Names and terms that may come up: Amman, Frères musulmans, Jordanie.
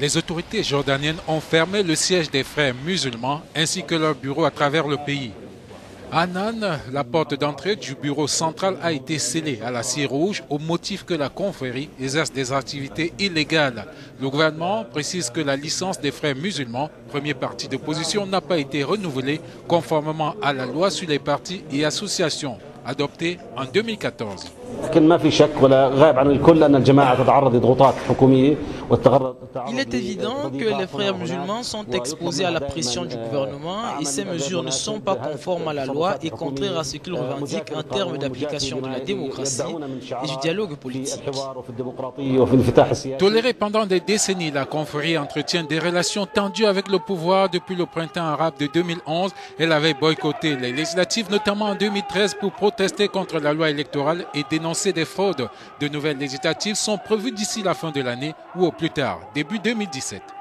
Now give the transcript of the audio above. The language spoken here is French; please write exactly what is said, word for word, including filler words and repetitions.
les autorités jordaniennes ont fermé le siège des Frères musulmans ainsi que leurs bureaux à travers le pays. À Amman, la porte d'entrée du bureau central a été scellée à la scie rouge au motif que la confrérie exerce des activités illégales. Le gouvernement précise que la licence des Frères musulmans, premier parti d'opposition, n'a pas été renouvelée conformément à la loi sur les partis et associations adoptée en deux mille quatorze. Il est évident que les Frères musulmans sont exposés à la pression du gouvernement et ces mesures ne sont pas conformes à la loi et contraires à ce qu'ils revendiquent en termes d'application de la démocratie et du dialogue politique. Tolérée pendant des décennies, la confrérie entretient des relations tendues avec le pouvoir depuis le printemps arabe de deux mille onze. Elle avait boycotté les législatives, notamment en deux mille treize, pour protester contre la loi électorale et dénoncer des fraudes. De nouvelles législatives sont prévues d'ici la fin de l'année ou au plus tard, début deux mille dix-sept.